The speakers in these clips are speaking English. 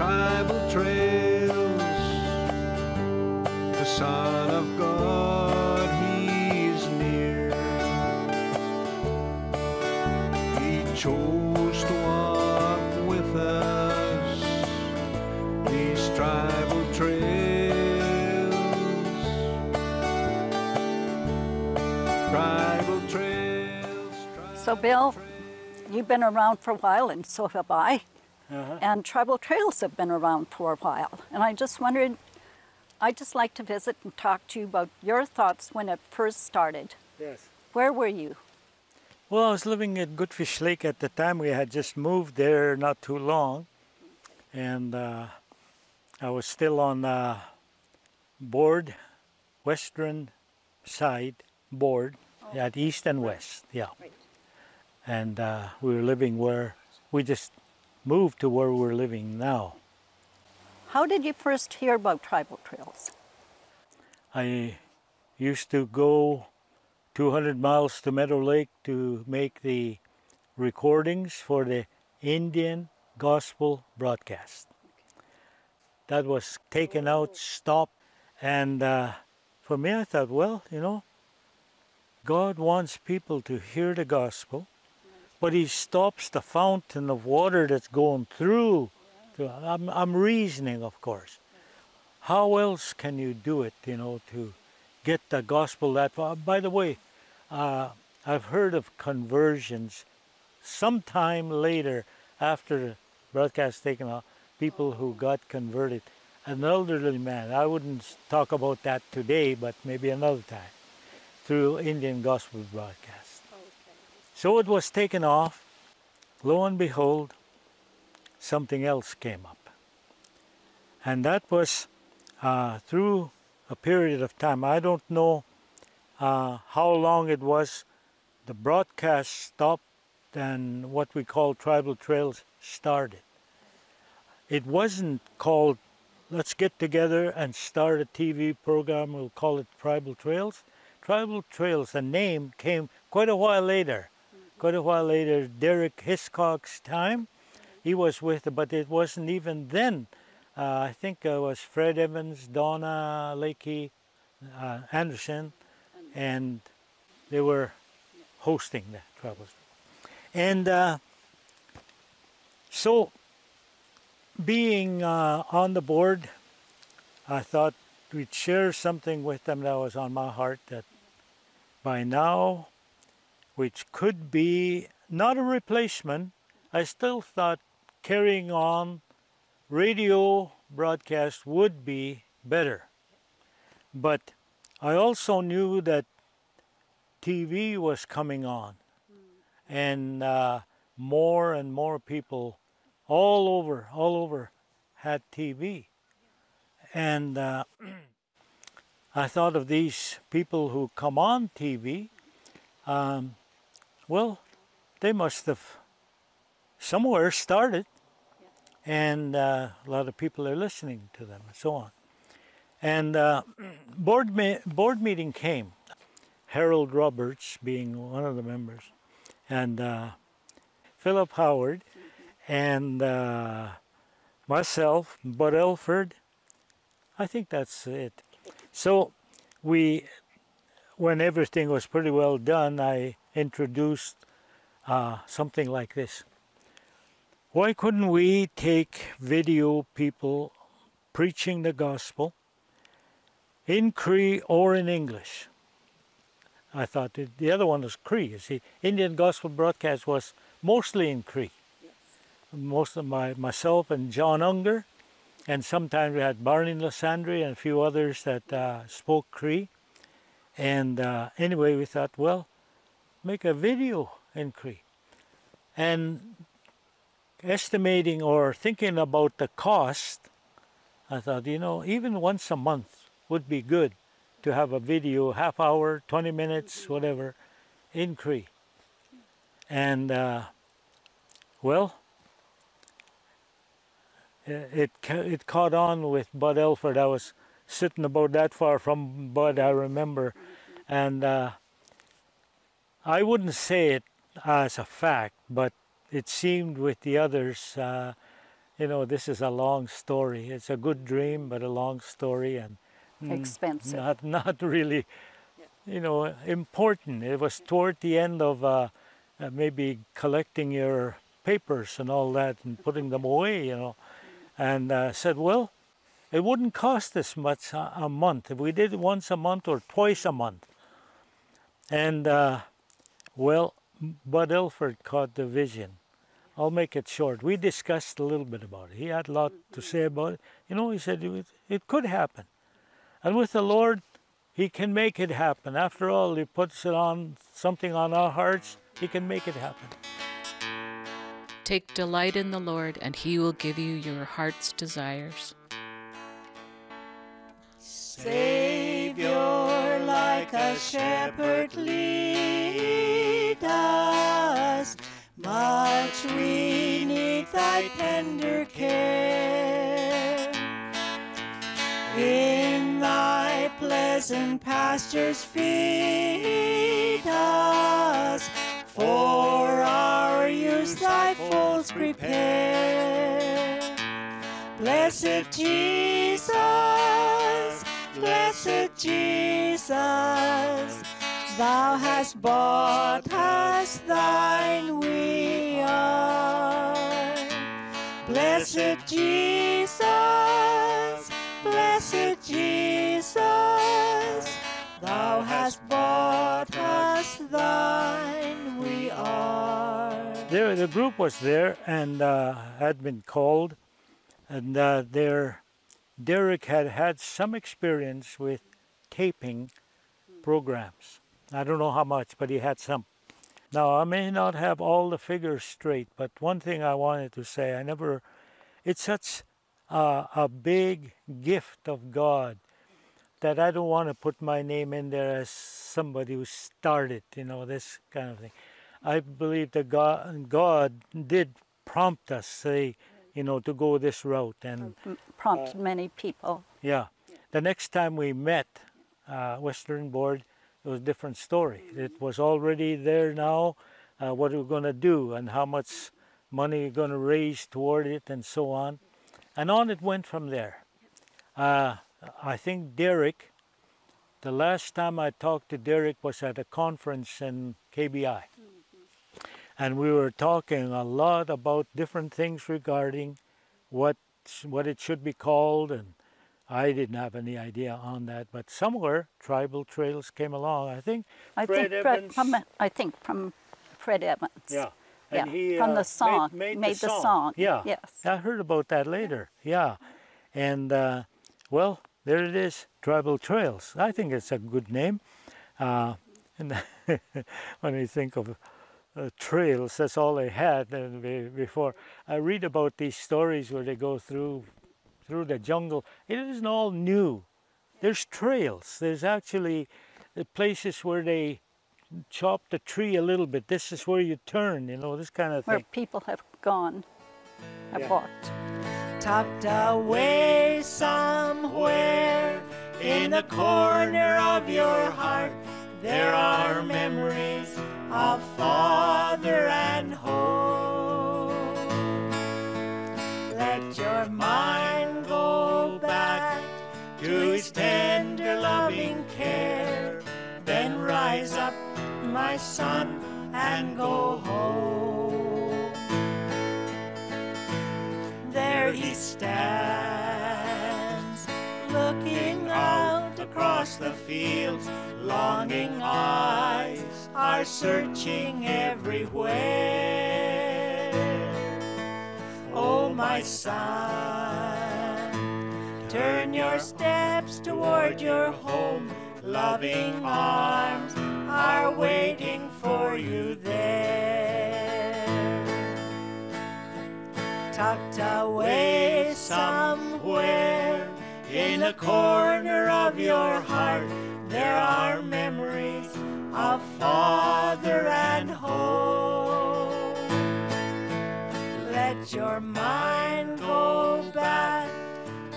tribal trails. The Son of God, He's near. He chose to walk with us these tribal trails. Tribal trails. So, Bill, you've been around for a while, and so have I. Uh-huh. And tribal trails have been around for a while. And I just wondered, I'd just like to visit and talk to you about your thoughts when it first started. Yes. Where were you? Well, I was living at Goodfish Lake at the time. We had just moved there not too long. And I was still on board, western side board, oh, at east and west, yeah. Right. And we were living where we just moved to where we're living now. How did you first hear about tribal trails? I used to go 200 miles to Meadow Lake to make the recordings for the Indian gospel broadcast. Okay. That was taken out, stopped, and for me I thought, well, you know, God wants people to hear the gospel, but He stops the fountain of water that's going through. I'm reasoning, of course. How else can you do it, you know, to get the gospel that far? By the way, I've heard of conversions sometime later after the broadcast taken off, people who got converted. An elderly man, I wouldn't talk about that today, but maybe another time, through Indian gospel broadcast. So it was taken off. Lo and behold, something else came up. And that was through a period of time. I don't know how long it was. The broadcast stopped and what we call tribal trails started. It wasn't called, let's get together and start a TV program, we'll call it Tribal Trails. Tribal Trails, the name came quite a while later. Quite a while later, Derek Hiscock's time, he was with, but it wasn't even then. I think it was Fred Evans, Donna Lakey, Anderson, and they were hosting the tribal. And so, being on the board, I thought we'd share something with them that was on my heart, that by now, which could be not a replacement. I still thought carrying on radio broadcast would be better. But I also knew that TV was coming on, and more and more people all over had TV. And I thought of these people who come on TV, well, they must have somewhere started, and a lot of people are listening to them, and so on. And board meeting came, Harold Roberts being one of the members, and Philip Howard, and myself, Bud Elford. I think that's it. So we, when everything was pretty well done, I introduced something like this. Why couldn't we take video people preaching the gospel in Cree or in English? I thought the other one was Cree. You see, Indian gospel broadcast was mostly in Cree. Yes. Most of myself and John Unger, and sometimes we had Barney Lissandri and a few others that spoke Cree. And anyway, we thought, well, make a video in Cree. And estimating or thinking about the cost, I thought, you know, even once a month would be good to have a video, half hour, 20 minutes, whatever, in Cree. And, well, it caught on with Bud Elford. I was sitting about that far from Bud, I remember. And I wouldn't say it as a fact, but it seemed with the others you know, this is a long story. It's a good dream, but a long story, and expensive. Not really, you know, important. It was toward the end of maybe collecting your papers and all that and putting them away, you know, and said, well, it wouldn't cost this much a month if we did it once a month or twice a month. And, well, Bud Elford caught the vision. I'll make it short. We discussed a little bit about it. He had a lot to say about it. You know, he said it could happen. And with the Lord, He can make it happen. After all, He puts it on something on our hearts. He can make it happen. Take delight in the Lord, and He will give you your heart's desires. Savior, like a shepherd, lead us. Much we need Thy tender care. In Thy pleasant pastures feed us. For our use Thy folds prepare. Blessed Jesus, blessed Jesus, Thou hast bought us, Thine we are. Blessed Jesus, blessed Jesus, Thou hast bought us, Thine we are. There, the group was there and had been called, and Derek had had some experience with taping programs. I don't know how much, but he had some. Now, I may not have all the figures straight, but one thing I wanted to say, it's such a big gift of God that I don't want to put my name in there as somebody who started, you know, this kind of thing. I believe that God did prompt us, say, you know, to go this route. And prompt many people. Yeah. The next time we met, Western Board, it was a different story. It was already there now, what we're going to do and how much money you're going to raise toward it and so on. And on it went from there. I think Derek, the last time I talked to Derek was at a conference in KBI. And we were talking a lot about different things regarding what it should be called, and I didn't have any idea on that, but somewhere Tribal Trails came along. I think from Fred Evans. Yeah, and yeah. He, from the song made the song. Yeah, yes. I heard about that later. Yeah, and well, there it is, Tribal Trails. I think it's a good name, and when you think of trails, that's all they had before. I read about these stories where they go through the jungle. It isn't all new. There's trails. There's actually places where they chop the tree a little bit. This is where you turn, you know, this kind of thing. Where people have gone, walked. Tucked away somewhere in the corner of your heart, there are memories of father and home. Let your mind to His tender loving care, then rise up, my son, and go home. There He stands, looking out across the fields. Longing eyes are searching everywhere. Oh, my son, turn your steps toward your home. Loving arms are waiting for you there. Tucked away somewhere in a corner of your heart, there are memories of father and home. Let your mind go back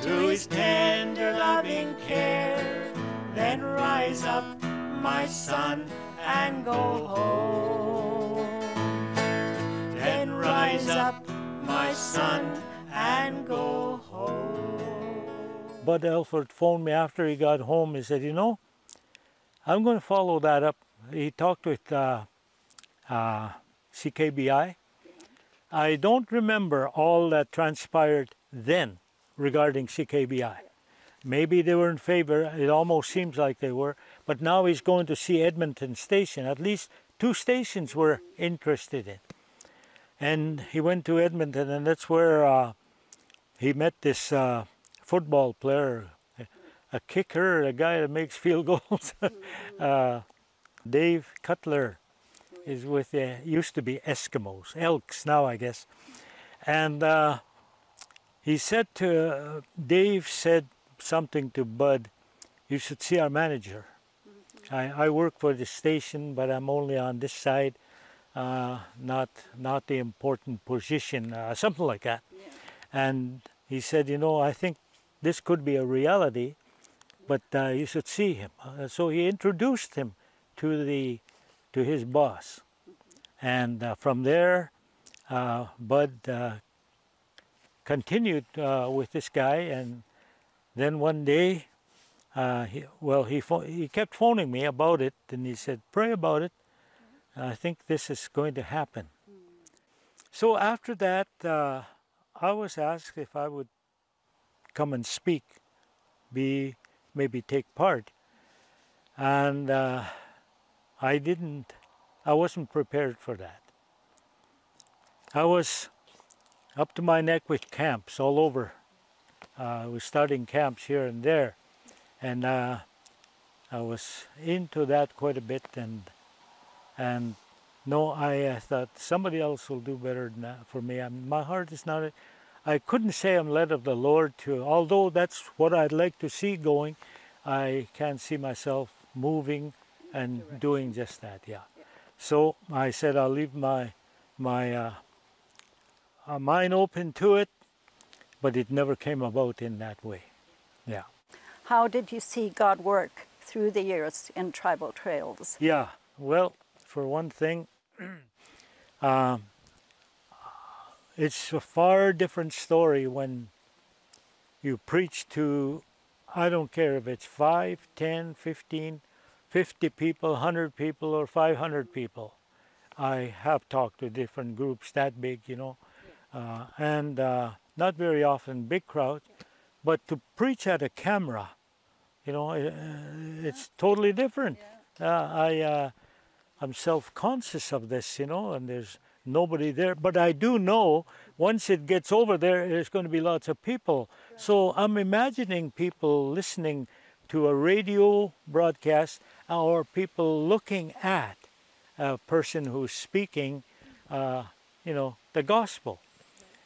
to His tender loving care, then rise up, my son, and go home. Then rise up, my son, and go home. Bud Elford phoned me after he got home. He said, you know, I'm going to follow that up. He talked with CKBI. I don't remember all that transpired then regarding CKBI. Maybe they were in favor, it almost seems like they were, but now he's going to see Edmonton Station. At least two stations were interested in. And he went to Edmonton, and that's where he met this football player, a kicker, a guy that makes field goals. Dave Cutler is with the, used to be Eskimos, Elks now, I guess. And he said to, Dave said something to Bud, you should see our manager. I work for the station, but I'm only on this side, not the important position, something like that. Yeah. And he said, you know, I think this could be a reality, but you should see him. So he introduced him to the his boss, and from there, Bud continued with this guy, and then one day, he kept phoning me about it, and he said, pray about it. I think this is going to happen. So after that, I was asked if I would come and speak, maybe take part. And I wasn't prepared for that. I was up to my neck with camps all over. I was starting camps here and there. And I was into that quite a bit, and no, I thought somebody else will do better than that for me. My heart is not, I couldn't say I'm led of the Lord to, although that's what I'd like to see going, I can't see myself moving and doing just that, yeah. So I said I'll leave my mind open to it, but it never came about in that way, yeah. How did you see God work through the years in Tribal Trails? Yeah, well, for one thing, it's a far different story when you preach to, I don't care if it's 5, 10, 15, 50 people, 100 people, or 500 people. I have talked to different groups that big, you know, and not very often big crowds. But to preach at a camera, you know, it's totally different. Yeah. I'm self-conscious of this, you know, and there's nobody there. But I do know once it gets over there, there's going to be lots of people. Right. So I'm imagining people listening to a radio broadcast or people looking at a person who's speaking, you know, the gospel.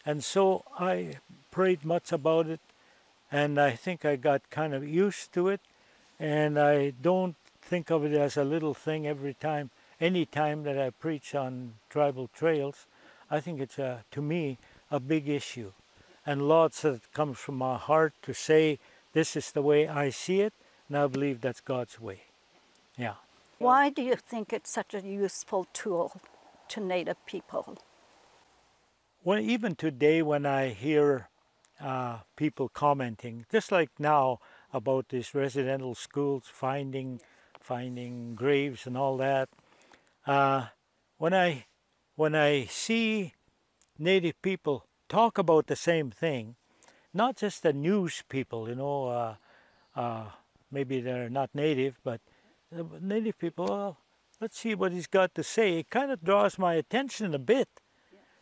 And so I prayed much about it. And I think I got kind of used to it, and I don't think of it as a little thing every time, any time that I preach on Tribal Trails. I think it's, to me, a big issue. And lots that comes from my heart to say, this is the way I see it, and I believe that's God's way. Yeah. Why do you think it's such a useful tool to Native people? Well, even today when I hear people commenting, just like now about these residential schools, finding graves and all that. When I see Native people talk about the same thing, not just the news people, you know, maybe they're not Native, but Native people, well, let's see what he's got to say. It kind of draws my attention a bit.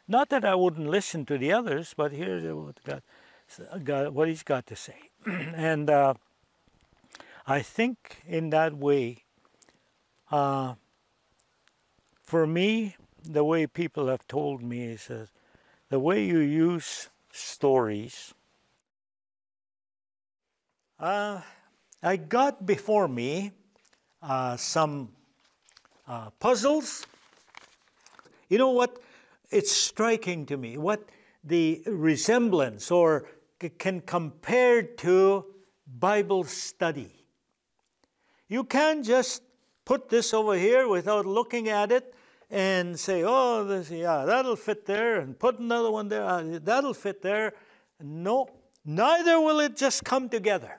Not that I wouldn't listen to the others, but here's what God. What he's got to say. And I think in that way, for me, the way people have told me is the way you use stories. I got before me some puzzles. You know what? It's striking to me what the resemblance or can compare to Bible study. You can't just put this over here without looking at it and say, oh, this, yeah, that'll fit there, and put another one there, that'll fit there. No, neither will it just come together.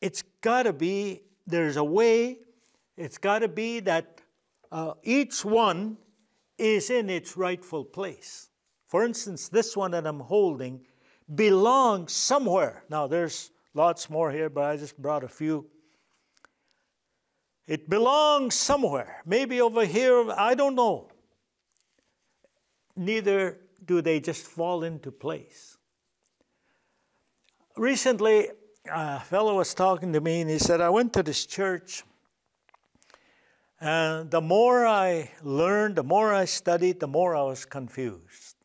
It's got to be, there's a way, it's got to be that each one is in its rightful place. For instance, this one that I'm holding belongs somewhere. Now, there's lots more here, but I just brought a few. It belongs somewhere. Maybe over here, I don't know. Neither do they just fall into place. Recently, a fellow was talking to me and he said, I went to this church and the more I learned, the more I studied, the more I was confused.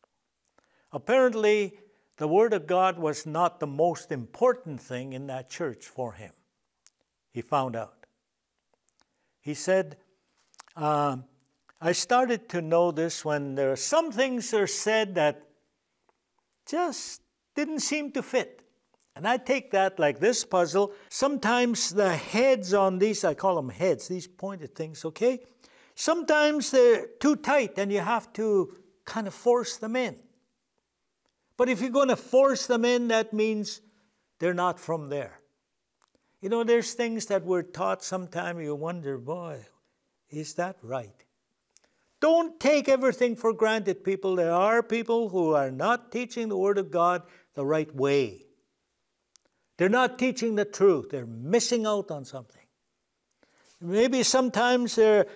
Apparently, the Word of God was not the most important thing in that church for him. He found out. He said, I started to know this when there are some things that are said that just didn't seem to fit. And I take that like this puzzle. Sometimes the heads on these, I call them heads, these pointed things, okay? Sometimes they're too tight and you have to kind of force them in. But if you're going to force them in, that means they're not from there. You know, there's things that we're taught sometimes you wonder, boy, is that right? Don't take everything for granted, people. There are people who are not teaching the Word of God the right way. They're not teaching the truth. They're missing out on something. Maybe sometimes they're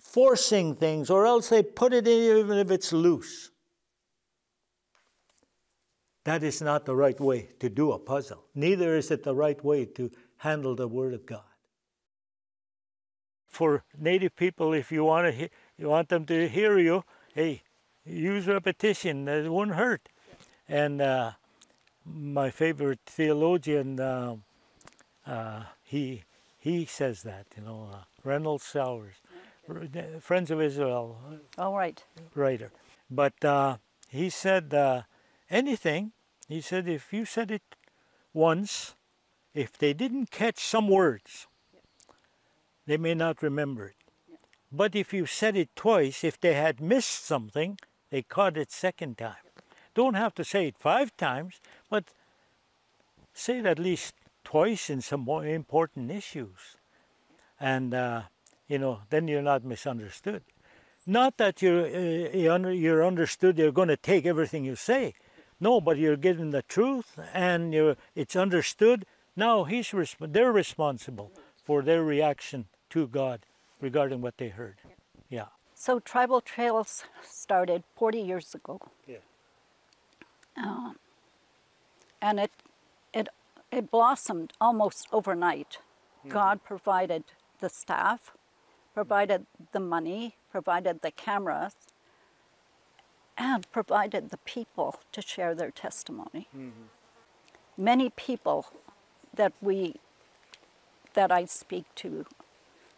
forcing things, or else they put it in even if it's loose. That is not the right way to do a puzzle. Neither is it the right way to handle the Word of God. For Native people, if you want to hear, you want them to hear you, hey, use repetition. It won't hurt. And my favorite theologian, he says that, you know, Reynolds Sowers, Friends of Israel. All right. Writer. But he said anything. He said if you said it once, if they didn't catch some words, they may not remember it. But if you said it twice, if they had missed something, they caught it second time. Don't have to say it 5 times, but say it at least twice in some more important issues. And, you know, then you're not misunderstood. Not that you're understood, you're going to take everything you say. No, but you're given the truth and it's understood. Now they're responsible for their reaction to God regarding what they heard. Yeah. So Tribal Trails started 40 years ago. Yeah. And it blossomed almost overnight. Mm-hmm. God provided the staff, provided the money, provided the cameras, and provided the people to share their testimony. Mm-hmm. Many people that I speak to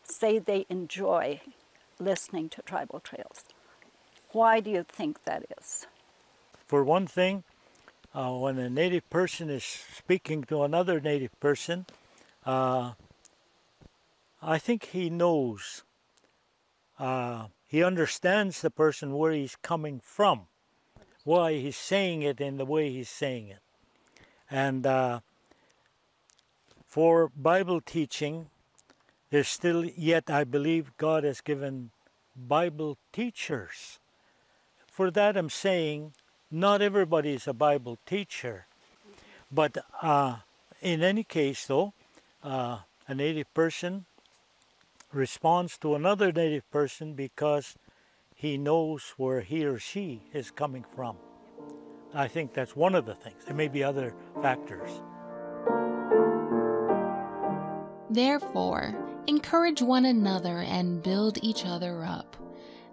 say they enjoy listening to Tribal Trails. Why do you think that is? For one thing, when a Native person is speaking to another Native person, I think he knows, he understands the person where he's coming from, why he's saying it in the way he's saying it. And for Bible teaching, there's still yet, I believe, God has given Bible teachers. For that I'm saying, not everybody is a Bible teacher. But in any case, though, a Native person responds to another Native person because he knows where he or she is coming from. I think that's one of the things. There may be other factors. Therefore, encourage one another and build each other up,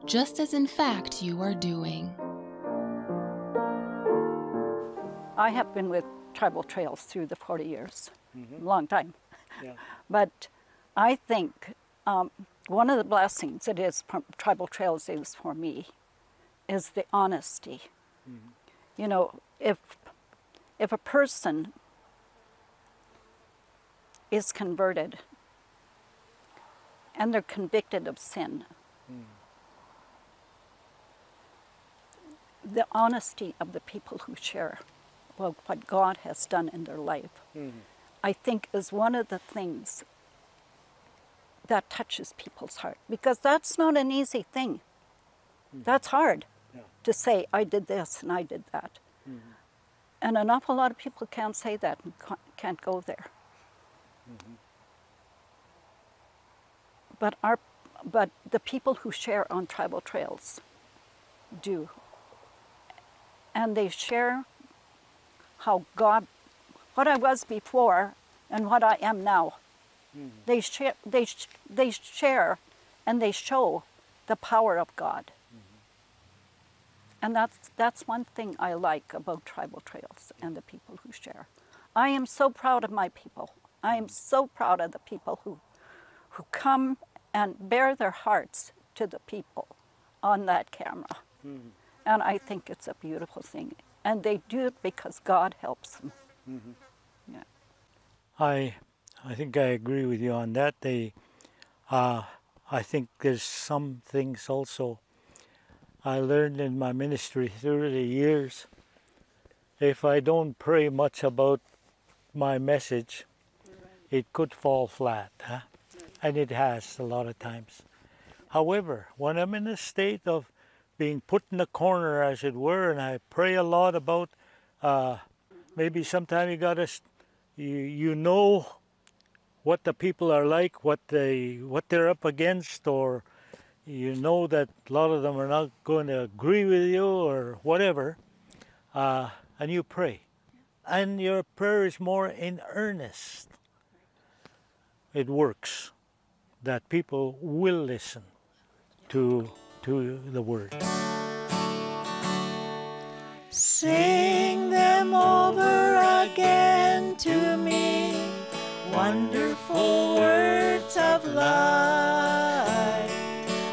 just as in fact you are doing. I have been with Tribal Trails through the 40 years, mm-hmm. Long time. Yeah. But I think one of the blessings it is from Tribal Trails is for me is the honesty. Mm-hmm. You know, if a person is converted and they're convicted of sin, the honesty of the people who share what God has done in their life, mm-hmm. I think is one of the things that touches people's heart, because that's not an easy thing. Mm-hmm. That's hard to say, I did this and I did that. Mm-hmm. And an awful lot of people can't say that and can't go there. Mm-hmm. But the people who share on Tribal Trails do. And they share how God, what I was before and what I am now. Mm-hmm. They share and they show the power of God. Mm-hmm. And that's one thing I like about Tribal Trails and the people who share. I am so proud of my people. I am so proud of the people who come and bare their hearts to the people on that camera. Mm-hmm. And I think it's a beautiful thing. And they do it because God helps them. Mm-hmm. Yeah. I think I agree with you on that. I think there's some things also I learned in my ministry through the years. If I don't pray much about my message, it could fall flat, huh? And it has a lot of times. However, when I'm in a state of being put in the corner, as it were, and I pray a lot about, maybe sometime you know what the people are like, what they're up against, or you know that a lot of them are not going to agree with you or whatever, and you pray. And your prayer is more in earnest. It works, that people will listen to the word. Sing them over again to me, wonderful words of life.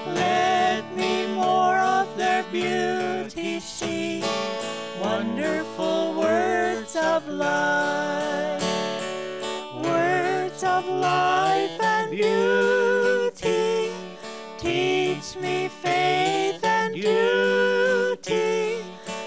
Let me more of their beauty see, wonderful words of life. Of life and beauty, teach me faith and duty.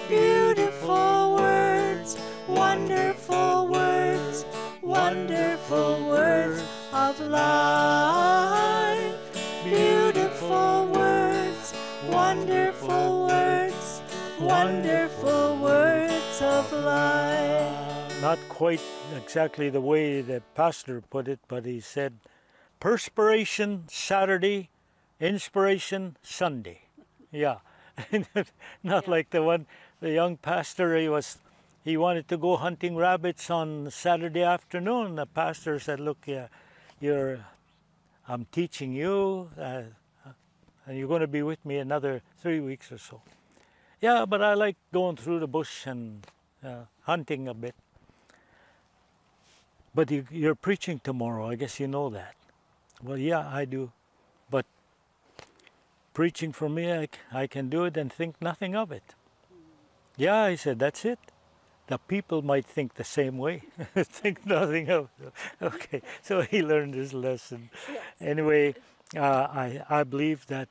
Beautiful words, wonderful words, wonderful words of life. Beautiful words, wonderful words, wonderful words of life. Not quite exactly the way the pastor put it, but he said, perspiration Saturday, inspiration Sunday. Yeah, not like the young pastor, he wanted to go hunting rabbits on Saturday afternoon. The pastor said, look, I'm teaching you, and you're going to be with me another 3 weeks or so. Yeah, but I like going through the bush and hunting a bit. But you're preaching tomorrow, I guess you know that. Well, yeah, I do. But preaching for me, I can do it and think nothing of it. Yeah, I said, that's it. The people might think the same way, think nothing of it. Okay, so he learned his lesson. Yes. Anyway, I believe that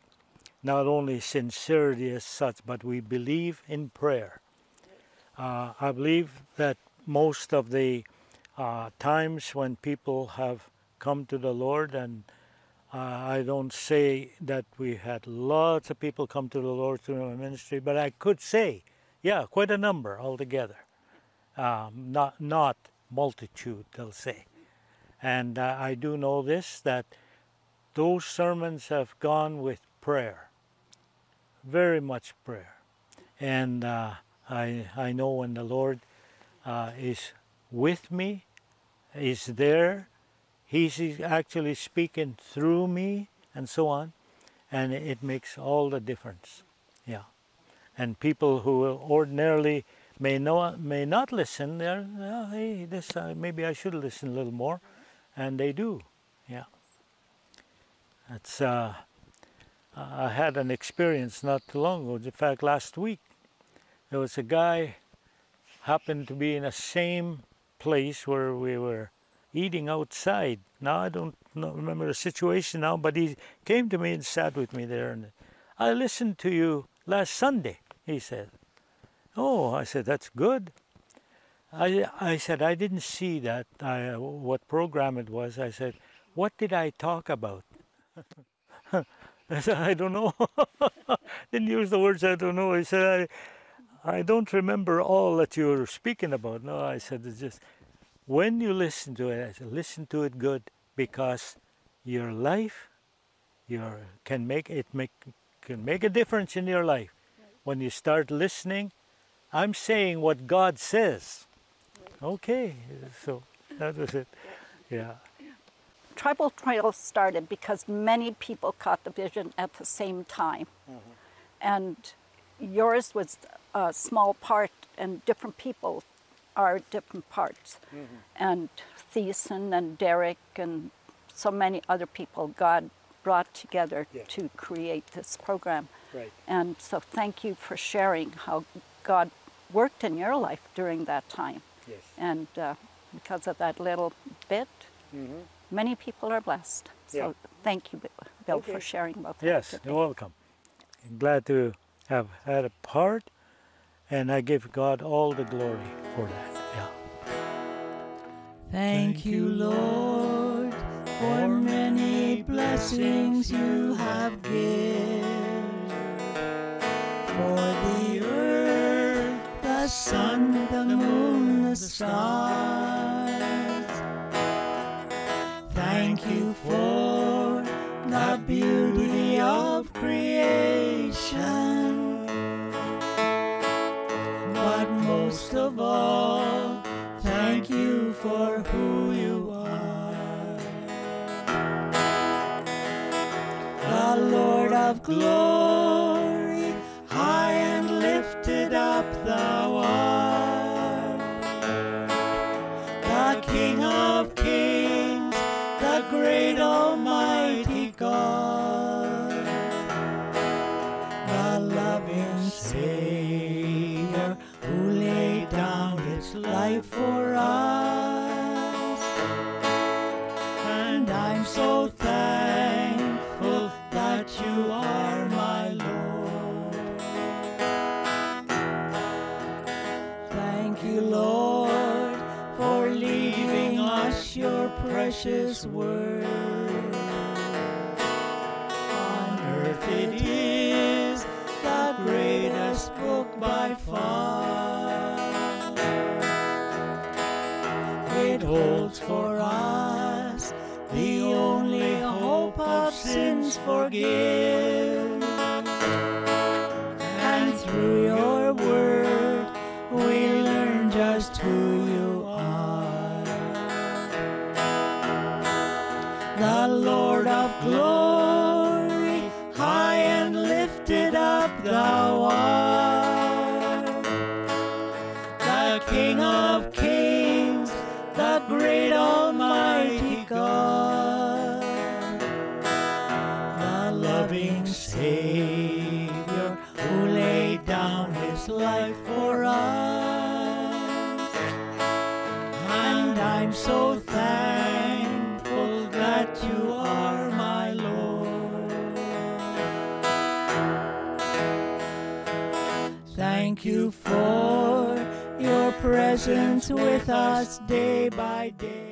not only sincerity as such, but we believe in prayer. I believe that most of the times when people have come to the Lord, and I don't say that we had lots of people come to the Lord through my ministry, but I could say, yeah, quite a number altogether. Not multitude, they'll say. And I do know this, that those sermons have gone with prayer, very much prayer. And I know when the Lord is with me, is there, he's actually speaking through me, and so on, and it makes all the difference. Yeah, and people who ordinarily may not listen, they're, oh, hey, this maybe I should listen a little more, and they do. Yeah, that's. I had an experience not too long ago. In fact, last week there was a guy happened to be in the same place where we were eating outside. Now I don't remember the situation now, but he came to me and sat with me there. And I listened to you last Sunday, he said. Oh, I said, that's good. I said, I didn't see that, what program it was. I said, what did I talk about? I said, I don't know. Didn't use the words, I don't know. I said, I don't remember all that you were speaking about. No, I said, it's just, when you listen to it, I said, listen to it good, because your life, can make a difference in your life. When you start listening, I'm saying what God says. Okay, so that was it. Yeah. Tribal Trails started because many people caught the vision at the same time. Mm-hmm. And yours was a small part, and different people are different parts. Mm-hmm. And Thiessen and Derek and so many other people God brought together to create this program. Right. And so thank you for sharing how God worked in your life during that time. Yes. And because of that little bit, mm-hmm. many people are blessed. So thank you, Bill, for sharing about that. Yes, you're welcome. I'm glad to have had a part, and I give God all the glory for that. Yeah. Thank you, Lord, for many blessings you have given. For the earth, the sun, the moon, the stars. Thank you for the beauty of creation, but most of all, thank you for who you are, the Lord of glory, high and lifted up thou art, the King of kings, great almighty God, the loving Savior who laid down his life for us. And I'm so thankful that you are my Lord. Thank you, Lord, for leaving us your precious word. On earth it is the greatest book by far. It holds for us the only hope of sins forgiven. And through your word we learn just who you are. The Lord of glory, high and lifted up thou art, the King of kings, the great almighty God, the loving Savior who laid down his life for us. And I'm so thankful that you are my Lord. Thank you for your presence with us day by day.